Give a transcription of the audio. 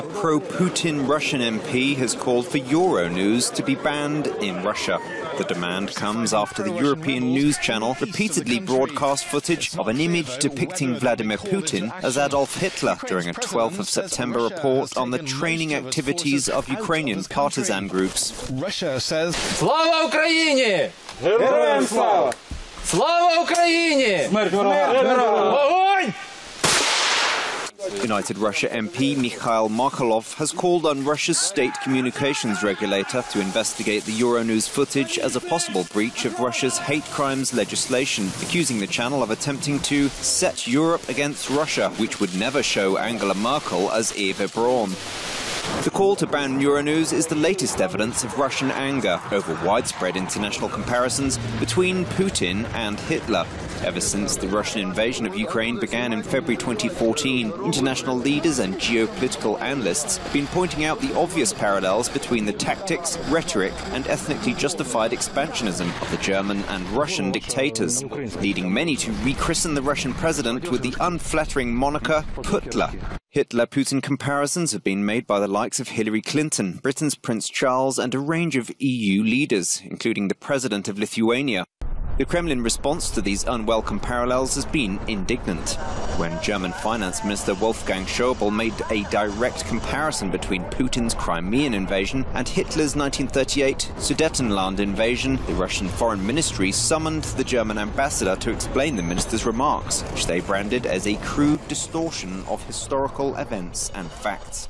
a pro-Putin Russian MP has called for Euronews to be banned in Russia. The demand comes after the European news channel repeatedly broadcast footage of an image depicting Vladimir Putin as Adolf Hitler during a 12th of September report on the training activities of Ukrainian partisan groups. Russia says, "Slava Ukraine! Heroям слава! Slava Ukraine! Смерть ворогам!" United Russia MP Mikhail Markelov has called on Russia's state communications regulator to investigate the Euronews footage as a possible breach of Russia's hate crimes legislation, accusing the channel of attempting to set Europe against Russia, which would never show Angela Merkel as Eva Braun. The call to ban Euronews is the latest evidence of Russian anger over widespread international comparisons between Putin and Hitler. Ever since the Russian invasion of Ukraine began in February 2014, international leaders and geopolitical analysts have been pointing out the obvious parallels between the tactics, rhetoric, and ethnically justified expansionism of the German and Russian dictators, leading many to rechristen the Russian president with the unflattering moniker Putler. Hitler-Putin comparisons have been made by the likes of Hillary Clinton, Britain's Prince Charles, and a range of EU leaders, including the president of Lithuania. The Kremlin response to these unwelcome parallels has been indignant. When German Finance Minister Wolfgang Schäuble made a direct comparison between Putin's Crimean invasion and Hitler's 1938 Sudetenland invasion, the Russian Foreign Ministry summoned the German ambassador to explain the minister's remarks, which they branded as a crude distortion of historical events and facts.